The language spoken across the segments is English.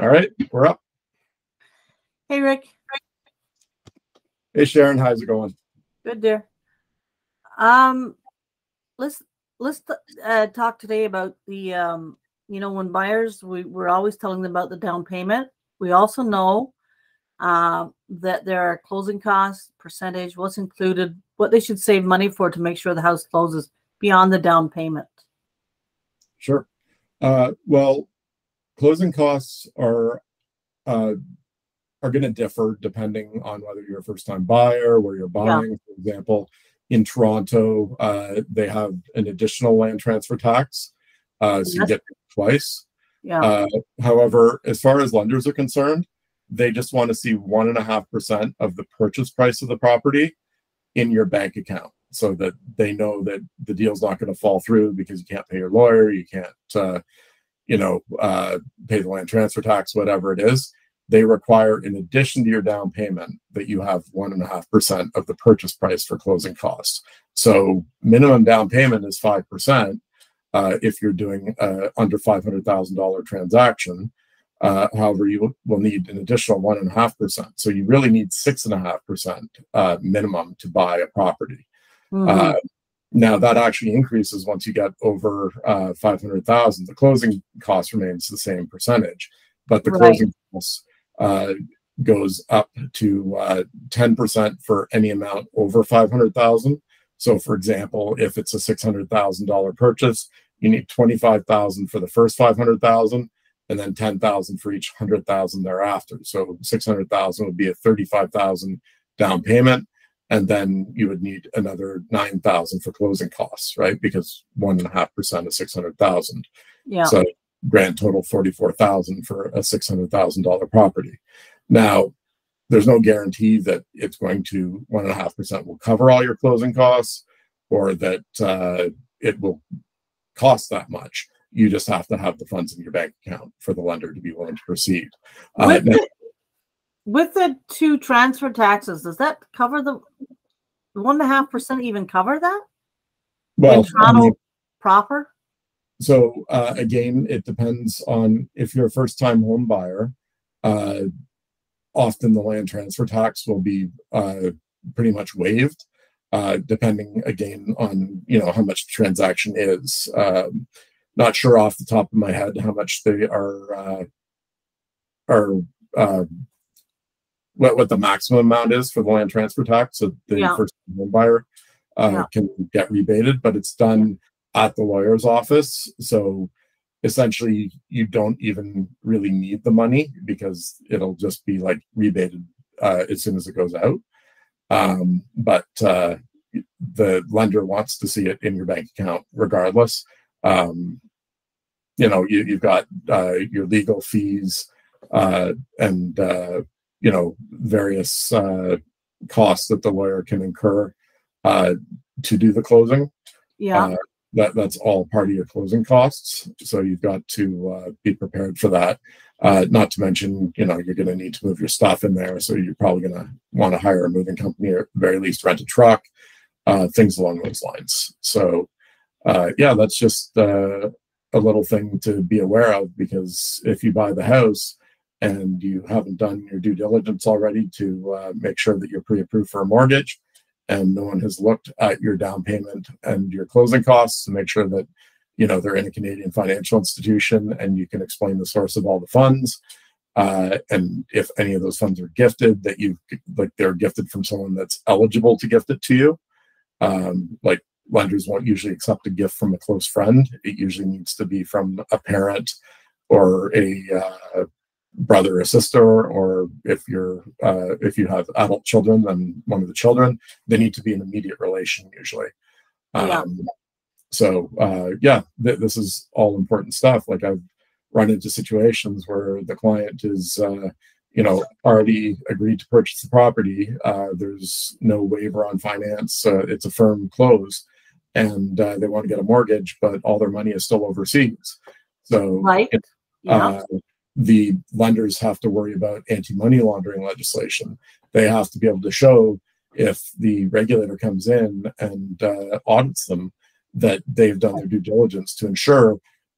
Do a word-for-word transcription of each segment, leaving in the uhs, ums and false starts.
All right, we're up. Hey, Rick. Hey, Sharon. How's it going? Good, dear. Um, let's let's uh, talk today about the um, you know, when buyers we we're always telling them about the down payment. We also know uh, that there are closing costs, percentage, what's included, what they should save money for to make sure the house closes beyond the down payment. Sure. Uh, well, closing costs are uh, are going to differ depending on whether you're a first-time buyer, where you're buying. Yeah. For example, in Toronto, uh, they have an additional land transfer tax, uh, so yes. You get it twice. Yeah. Uh, however, as far as lenders are concerned, they just want to see one and a half percent of the purchase price of the property in your bank account, so that they know that the deal's not going to fall through because you can't pay your lawyer, you can't, uh, you know, uh, pay the land transfer tax, whatever it is. They require, in addition to your down payment, that you have one and a half percent of the purchase price for closing costs. So minimum down payment is five percent uh, if you're doing uh, under five hundred thousand dollar transaction. Uh, however, you will need an additional one and a half percent. So you really need six and a half percent minimum to buy a property. Mm-hmm. uh, now that actually increases once you get over uh, five hundred thousand. The closing cost remains the same percentage, but the right. closing costs Uh, goes up to uh, ten percent for any amount over five hundred thousand dollars. So for example, if it's a six hundred thousand dollar purchase, you need twenty-five thousand dollars for the first five hundred thousand dollars and then ten thousand dollars for each one hundred thousand dollars thereafter. So six hundred thousand dollars would be a thirty-five thousand dollars down payment. And then you would need another nine thousand dollars for closing costs, right? Because one and a half percent is six hundred thousand dollars. Yeah. So grand total forty-four thousand dollars for a six hundred thousand dollar property. Now, there's no guarantee that it's going to one and a half percent will cover all your closing costs, or that uh, it will cost that much. You just have to have the funds in your bank account for the lender to be willing to proceed. With, uh, now, the, with the two transfer taxes, does that cover the one and a half percent? Even cover that? Well, in Toronto I mean, proper. So uh, again, it depends on if you're a first-time home buyer. Uh, often the land transfer tax will be uh, pretty much waived, uh, depending again on you know how much the transaction is. Um, not sure off the top of my head how much they are uh, are uh, what what the maximum amount is for the land transfer tax that the yeah. first-time home buyer uh, yeah. can get rebated, but it's done. Yeah. At the lawyer's office. So essentially you don't even really need the money because it'll just be like rebated uh, as soon as it goes out. Um, but uh, the lender wants to see it in your bank account regardless. Um, you know, you, you've got uh, your legal fees uh, and, uh, you know, various uh, costs that the lawyer can incur uh, to do the closing. Yeah. Uh, That, that's all part of your closing costs. So you've got to uh, be prepared for that. Uh, not to mention, you know, you're going to need to move your stuff in there. So you're probably going to want to hire a moving company, or at the very least rent a truck, uh, things along those lines. So uh, yeah, that's just uh, a little thing to be aware of, because if you buy the house and you haven't done your due diligence already to uh, make sure that you're pre-approved for a mortgage, and no one has looked at your down payment and your closing costs to make sure that, you know, they're in a Canadian financial institution and you can explain the source of all the funds. Uh, and if any of those funds are gifted, that you've, like they're gifted from someone that's eligible to gift it to you. Um, like lenders won't usually accept a gift from a close friend. It usually needs to be from a parent or a uh, brother or sister, or if you're uh if you have adult children, then one of the children. They need to be an immediate relation usually. um yeah. so uh yeah th this is all important stuff. Like I've run into situations where the client is uh you know already agreed to purchase the property. Uh there's no waiver on finance. Uh, it's a firm close, and uh, they want to get a mortgage, but all their money is still overseas. So right it, yeah. uh, the lenders have to worry about anti-money laundering legislation. They have to be able to show, if the regulator comes in and uh, audits them, that they've done their due diligence to ensure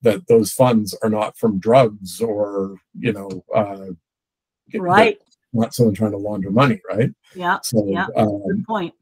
that those funds are not from drugs or, you know, uh, right. Not someone trying to launder money, right? Yeah. So, yeah. Um, good point.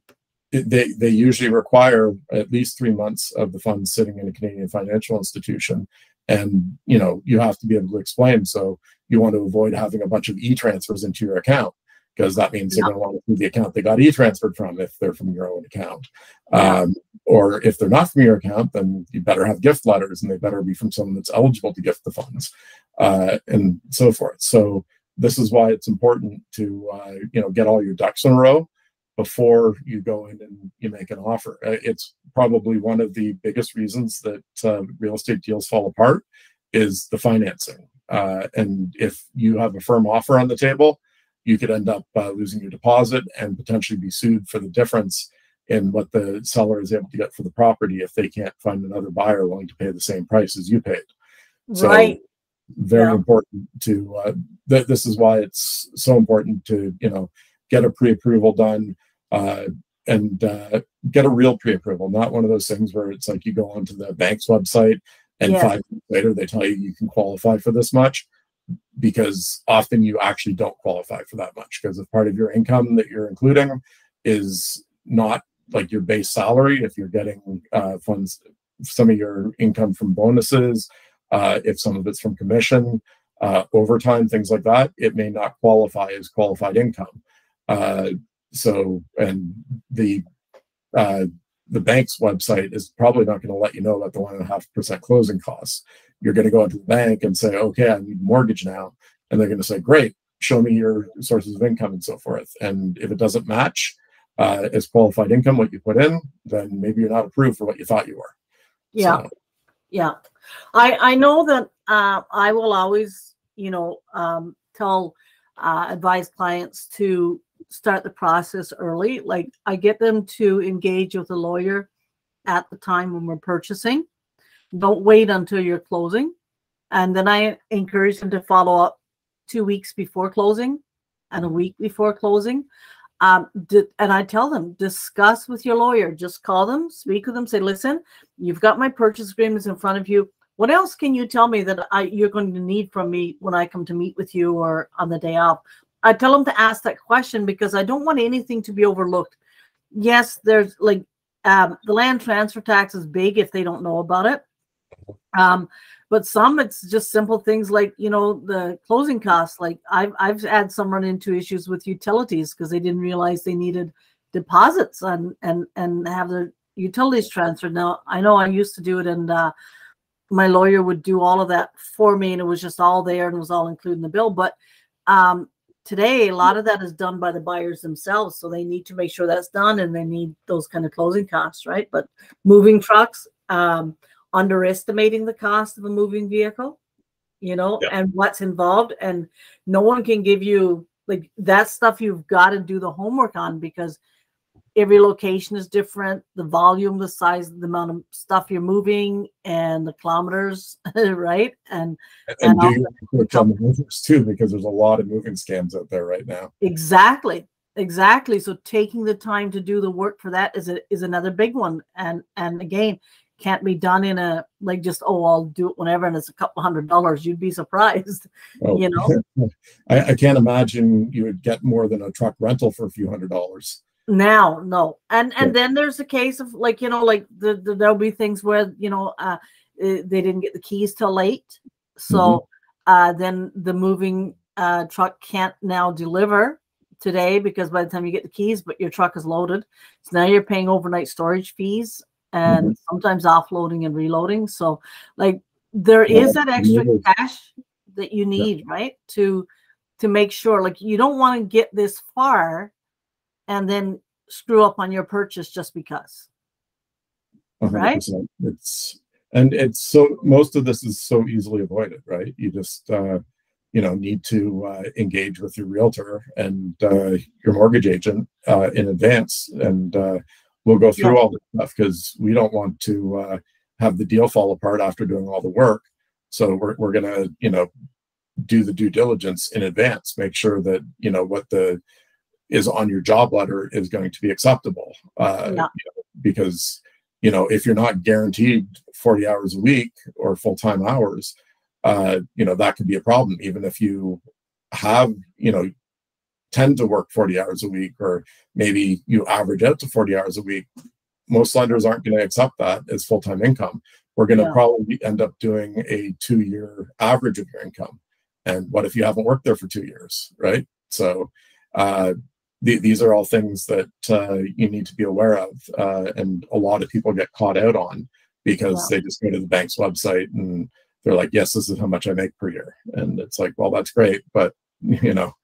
It, they, they usually require at least three months of the funds sitting in a Canadian financial institution. And, you know, you have to be able to explain. So you want to avoid having a bunch of e-transfers into your account, because that means they're yeah. going to want to see the account they got e-transferred from if they're from your own account. Yeah. Um, or if they're not from your account, then you better have gift letters, and they better be from someone that's eligible to gift the funds, uh, and so forth. So this is why it's important to, uh, you know, get all your ducks in a row before you go in and you make an offer. It's probably one of the biggest reasons that uh, real estate deals fall apart is the financing. Uh, and if you have a firm offer on the table, you could end up uh, losing your deposit and potentially be sued for the difference in what the seller is able to get for the property if they can't find another buyer willing to pay the same price as you paid. So, right. Very yeah. important to, uh, th this is why it's so important to, you know, get a pre-approval done. Uh, and uh, get a real pre-approval, not one of those things where it's like you go onto the bank's website and yeah. five minutes later they tell you you can qualify for this much, because often you actually don't qualify for that much, because if part of your income that you're including is not like your base salary, if you're getting uh, funds, some of your income from bonuses, uh, if some of it's from commission, uh, overtime, things like that, it may not qualify as qualified income. Uh, So, and the uh, the bank's website is probably not going to let you know about the one and a half percent closing costs. You're going to go into the bank and say, okay, I need a mortgage now. And they're going to say, great, show me your sources of income and so forth. And if it doesn't match uh, as qualified income, what you put in, then maybe you're not approved for what you thought you were. Yeah. So. Yeah. I, I know that uh, I will always, you know, um, tell, uh, advise clients to start the process early. Like, I get them to engage with a lawyer at the time when we're purchasing. Don't wait until you're closing. And then I encourage them to follow up two weeks before closing and a week before closing. Um, and I tell them, discuss with your lawyer. Just call them, speak with them, say, listen, you've got my purchase agreements in front of you. What else can you tell me that I, you're going to need from me when I come to meet with you or on the day off? I tell them to ask that question, because I don't want anything to be overlooked. Yes, there's like um, the land transfer tax is big if they don't know about it. Um, but some, it's just simple things like, you know, the closing costs. Like I've, I've had some run into issues with utilities because they didn't realize they needed deposits and, and, and have their utilities transferred. Now, I know I used to do it, and uh, my lawyer would do all of that for me, and it was just all there and it was all included in the bill. But um, today, a lot of that is done by the buyers themselves, so they need to make sure that's done, and they need those kind of closing costs, right? But moving trucks, um, underestimating the cost of a moving vehicle, you know, yeah. and what's involved, and no one can give you, like, that stuff you've got to do the homework on, because every location is different, the volume, the size, the amount of stuff you're moving, and the kilometers, right? And and, and do on the movers too, because there's a lot of moving scams out there right now. Exactly, exactly. So taking the time to do the work for that is a, is another big one. And and again, can't be done in a like just oh I'll do it whenever and it's a couple hundred dollars. You'd be surprised, oh. you know. I, I can't imagine you would get more than a truck rental for a few hundred dollars. Now, no. And and then there's the case of like, you know, like the, the, there'll be things where, you know, uh, they didn't get the keys till late. So mm-hmm. uh, then the moving uh, truck can't now deliver today, because by the time you get the keys, but your truck is loaded. So now you're paying overnight storage fees and mm-hmm. sometimes offloading and reloading. So like there yeah, is that extra yeah. cash that you need, yeah. right? To, to make sure, like, you don't want to get this far and then screw up on your purchase just because, right? It's and it's so most of this is so easily avoided, right? You just uh, you know need to uh, engage with your realtor and uh, your mortgage agent uh, in advance, and uh, we'll go through yeah. all this stuff, because we don't want to uh, have the deal fall apart after doing all the work. So we're we're gonna you know do the due diligence in advance, make sure that you know what the is on your job letter is going to be acceptable, uh, yeah. you know, because you know, if you're not guaranteed forty hours a week or full-time hours, uh, you know, that could be a problem. Even if you have, you know, tend to work forty hours a week, or maybe you average out to forty hours a week, most lenders aren't going to accept that as full-time income. We're going to yeah. probably end up doing a two-year average of your income. And what if you haven't worked there for two years, right? So uh, th these are all things that uh, you need to be aware of. Uh, and a lot of people get caught out on because yeah. they just go to the bank's website and they're like, yes, this is how much I make per year. And it's like, well, that's great, but you know,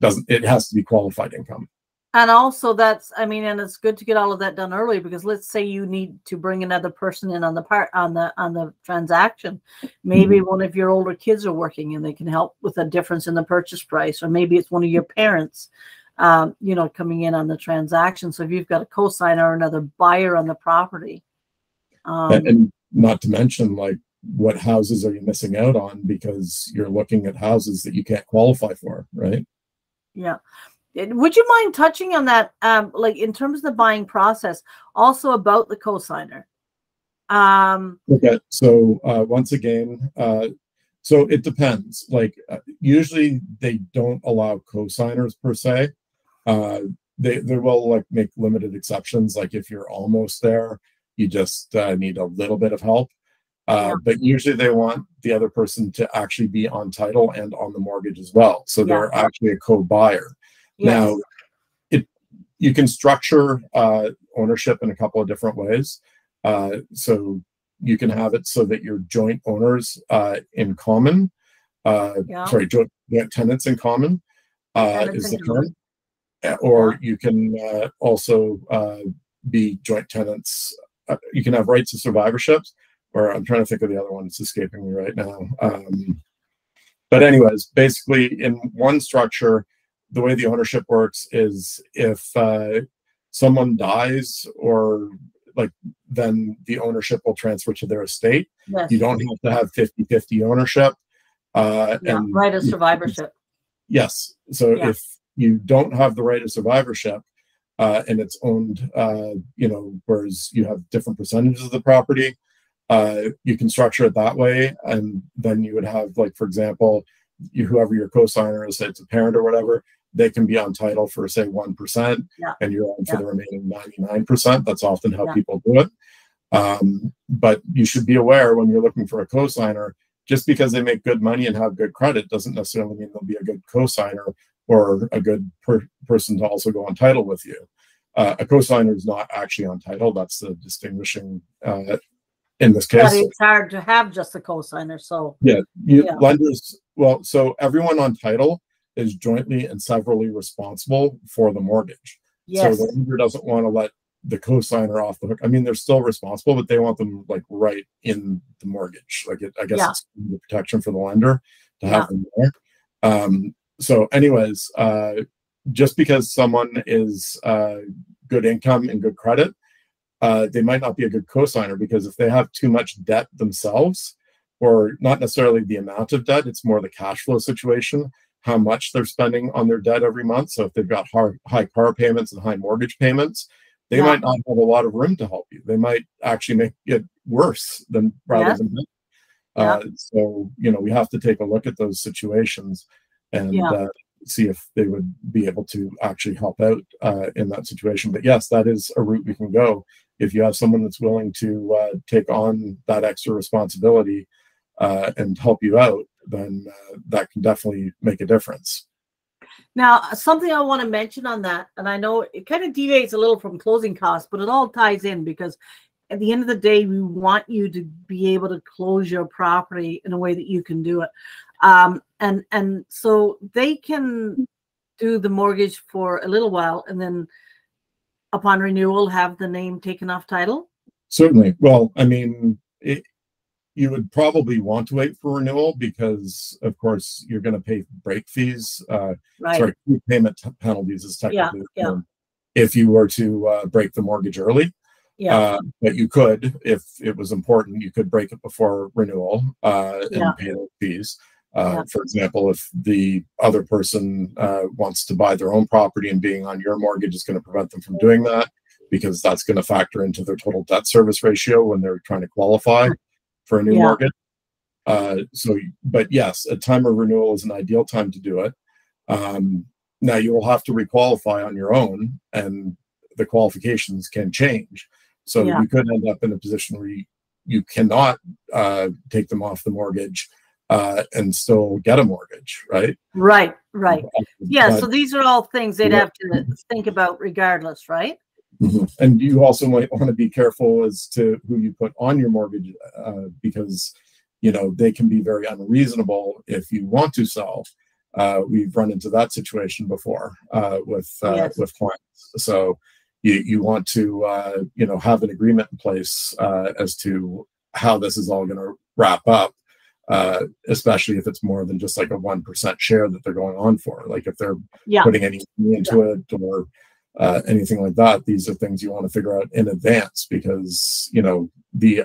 doesn't it has to be qualified income. And also that's, I mean, and it's good to get all of that done early, because let's say you need to bring another person in on the part, on the, on the transaction. Maybe mm-hmm. one of your older kids are working and they can help with a difference in the purchase price, or maybe it's one of your parents, um, you know, coming in on the transaction. So if you've got a co-signer or another buyer on the property. Um, and, and not to mention, like, what houses are you missing out on because you're looking at houses that you can't qualify for, right? Yeah. Would you mind touching on that, um, like in terms of the buying process, also about the cosigner? Um, okay, so uh, once again, uh, so it depends. Like uh, usually they don't allow cosigners per se. Uh, they they will like make limited exceptions. Like if you're almost there, you just uh, need a little bit of help. Uh, yeah. But usually they want the other person to actually be on title and on the mortgage as well. So yeah. they're actually a co-buyer. Yes. Now, it, you can structure uh, ownership in a couple of different ways. Uh, so you can have it so that you're joint owners uh, in common. Uh, yeah. Sorry, joint tenants in common uh, is the term. It. Or yeah. you can uh, also uh, be joint tenants. Uh, you can have rights of survivorship. Or I'm trying to think of the other one. It's escaping me right now. Um, but anyways, basically in one structure, the way the ownership works is if uh, someone dies or like, then the ownership will transfer to their estate. Yes. You don't have to have fifty fifty ownership. Uh, yeah, and right of survivorship. Yes. So yeah. if you don't have the right of survivorship uh, and it's owned, uh, you know, whereas you have different percentages of the property, uh, you can structure it that way. And then you would have, like, for example, you, whoever your cosigner is, say it's a parent or whatever, they can be on title for, say, one percent, yeah. and you're on for yeah. the remaining ninety-nine percent. That's often how yeah. people do it. Um, but you should be aware when you're looking for a cosigner, just because they make good money and have good credit doesn't necessarily mean they'll be a good cosigner or a good per person to also go on title with you. Uh, a cosigner is not actually on title. That's the distinguishing uh, in this case. But it's hard to have just a cosigner. So yeah, you, yeah. lenders. Well, so everyone on title is jointly and severally responsible for the mortgage. Yes. So the lender doesn't want to let the cosigner off the hook. I mean, they're still responsible, but they want them like right in the mortgage. Like it, I guess yeah. it's the protection for the lender to have yeah. them there. Um, so, anyways, uh, just because someone is uh, good income and good credit, uh, they might not be a good cosigner, because if they have too much debt themselves, or not necessarily the amount of debt, it's more the cash flow situation, how much they're spending on their debt every month. So if they've got high car payments and high mortgage payments, they yeah. might not have a lot of room to help you. They might actually make it worse than rather yeah. than that. Uh, yeah. So, you know, we have to take a look at those situations and yeah. uh, see if they would be able to actually help out uh, in that situation. But yes, that is a route we can go. If you have someone that's willing to uh, take on that extra responsibility, Uh, and help you out, then uh, that can definitely make a difference. Now, something I want to mention on that, and I know it kind of deviates a little from closing costs, but it all ties in, because at the end of the day, we want you to be able to close your property in a way that you can do it. Um, and, and so they can do the mortgage for a little while, and then upon renewal, have the name taken off title? Certainly. Well, I mean, it, you would probably want to wait for renewal, because, of course, you're going to pay break fees. Uh, right. Sorry, prepayment penalties is technically yeah, the term, yeah. if you were to uh, break the mortgage early. Yeah. Uh, but you could, if it was important, you could break it before renewal uh, and yeah. pay the fees. Uh, yeah. For example, if the other person uh, wants to buy their own property and being on your mortgage is going to prevent them from doing that, because that's going to factor into their total debt service ratio when they're trying to qualify for a new yeah. market. Uh, so, but yes, a time of renewal is an ideal time to do it. Um, now you will have to requalify on your own, and the qualifications can change. So yeah. you could end up in a position where you, you cannot uh, take them off the mortgage uh, and still get a mortgage, right? Right, right. Yeah, but, so these are all things they'd yeah. have to think about regardless, right? Mm-hmm. And you also might want to be careful as to who you put on your mortgage uh, because, you know, they can be very unreasonable if you want to sell. Uh, we've run into that situation before uh, with uh, yes. with clients. So you, you want to, uh, you know, have an agreement in place uh, as to how this is all going to wrap up, uh, especially if it's more than just like a one percent share that they're going on for. Like if they're yeah. putting any money into yeah. it or uh, anything like that, these are things you want to figure out in advance because, you know, the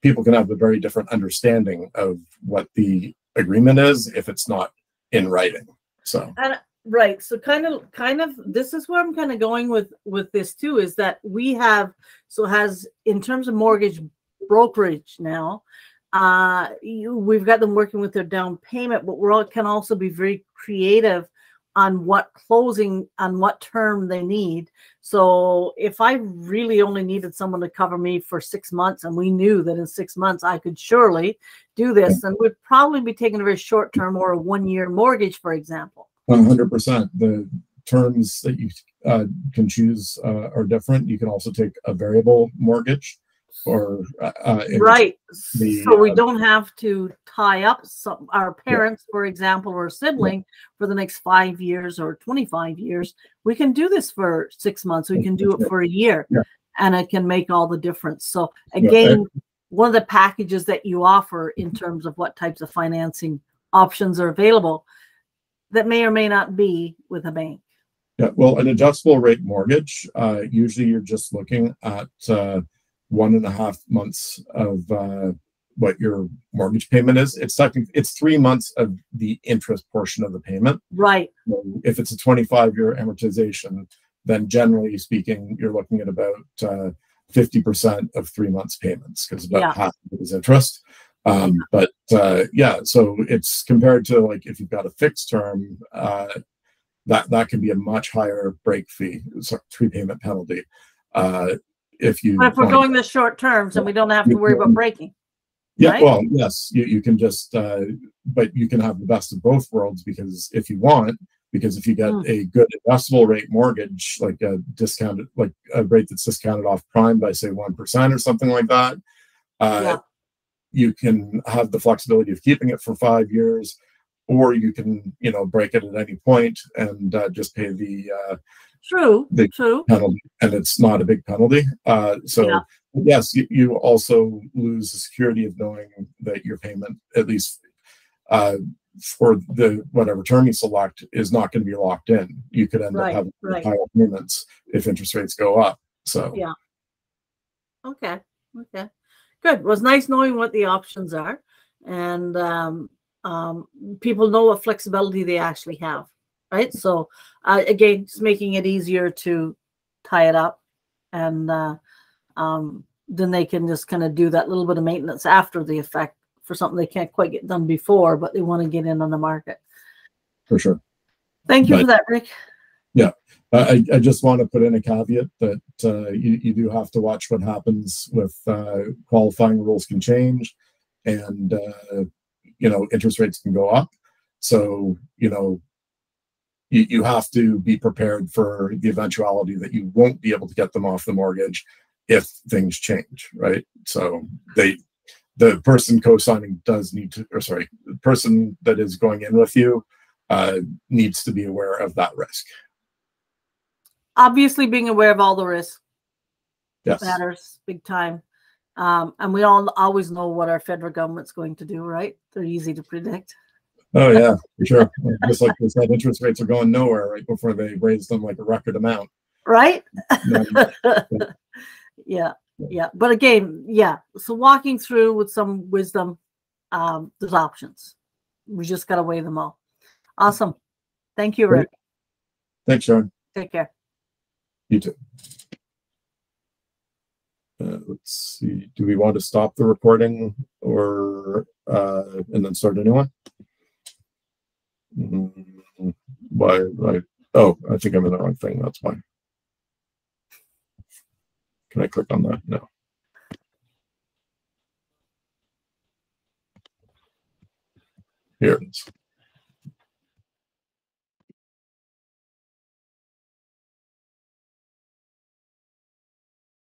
people can have a very different understanding of what the agreement is if it's not in writing. So. And right. So kind of, kind of, this is where I'm kind of going with, with this too, is that we have, so has in terms of mortgage brokerage now, uh, you, we've got them working with their down payment, but we all can also be very creative on what closing, on what term they need. So if I really only needed someone to cover me for six months and we knew that in six months I could surely do this, then we'd probably be taking a very short term or a one year mortgage, for example. one hundred percent. The terms that you uh, can choose uh, are different. You can also take a variable mortgage or uh, right. The, so we uh, don't have to tie up some, our parents, yeah. for example, or a sibling yeah. for the next five years or twenty-five years. We can do this for six months. We can do it for a year yeah. and it can make all the difference. So again, yeah. one of the packages that you offer in terms of what types of financing options are available that may or may not be with a bank. Yeah, well, an adjustable rate mortgage, uh, usually you're just looking at uh, one and a half months of uh, what your mortgage payment is. It's technically, it's three months of the interest portion of the payment. Right. If it's a twenty-five year amortization, then generally speaking, you're looking at about uh, fifty percent of three months payments because about yeah. half of it is interest. Um, but uh, yeah, so it's compared to like if you've got a fixed term, uh, that, that can be a much higher break fee, so prepayment penalty. Uh, If you, but if we're going the short terms and we don't have to worry about breaking. Yeah, right? Well, yes, you, you can just, uh, but you can have the best of both worlds because if you want, because if you get mm. a good adjustable rate mortgage, like a discounted, like a rate that's discounted off prime by say one percent or something like that, uh, yeah. you can have the flexibility of keeping it for five years, or you can, you know, break it at any point and uh, just pay the, uh, True, the true. penalty, and it's not a big penalty. Uh, so, yeah. yes, you, you also lose the security of knowing that your payment, at least uh, for the whatever term you select, is not going to be locked in. You could end right, up having right. higher payments if interest rates go up. So, yeah. Okay, okay. Good. It was nice knowing what the options are, and um, um, people know what flexibility they actually have. Right. So uh, again, just making it easier to tie it up, and uh, um, then they can just kind of do that little bit of maintenance after the effect for something they can't quite get done before, but they want to get in on the market. For sure. Thank you but, for that, Rick. Yeah. I, I just want to put in a caveat that uh, you, you do have to watch what happens with uh, qualifying rules can change, and, uh, you know, interest rates can go up. So, you know, you have to be prepared for the eventuality that you won't be able to get them off the mortgage if things change, right? So they, the person co-signing does need to, or sorry, the person that is going in with you uh, needs to be aware of that risk. Obviously being aware of all the risks yes. matters big time. Um, and we all always know what our federal government's going to do, right? They're easy to predict. Oh, yeah, for sure. Just like they said, interest rates are going nowhere right before they raise them like a record amount. Right? yeah, yeah. But again, yeah. So walking through with some wisdom, um, there's options. We just got to weigh them all. Awesome. Thank you, Rick. Great. Thanks, Sharon. Take care. You too. Uh, let's see, do we want to stop the recording or uh, and then start a new one? Mm-hmm. Why, why? Oh, I think I'm in the wrong thing. That's why. Can I click on that? No. Here it is.